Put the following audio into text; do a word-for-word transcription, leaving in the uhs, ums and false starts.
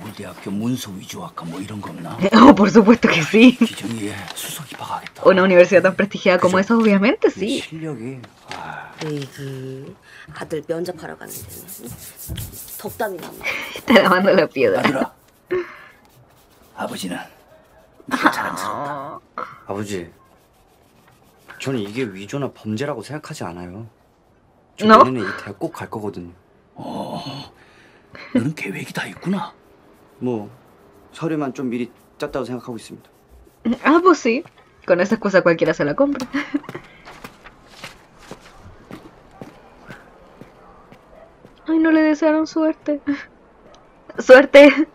서울대학 문서 위주 아까 뭐 이런 거 없나? Oh, por supuesto que sí. Una universidad tan prestigiada como esa, obviamente sí. Está lavando la piedra. 아버지는 자랑스럽다. 아버지, 저는 이게 위조나 범죄라고 생각하지 않아요. 저 내년에 이 대학 꼭 갈 거거든요. 어, 너는 계획이 다 있구나. 뭐 서류만 좀 미리 짰다고 생각하고 있습니다. Ah, pues sí. Con esa excusa cualquiera se la compra. Ay, no le desearon suerte. Suerte.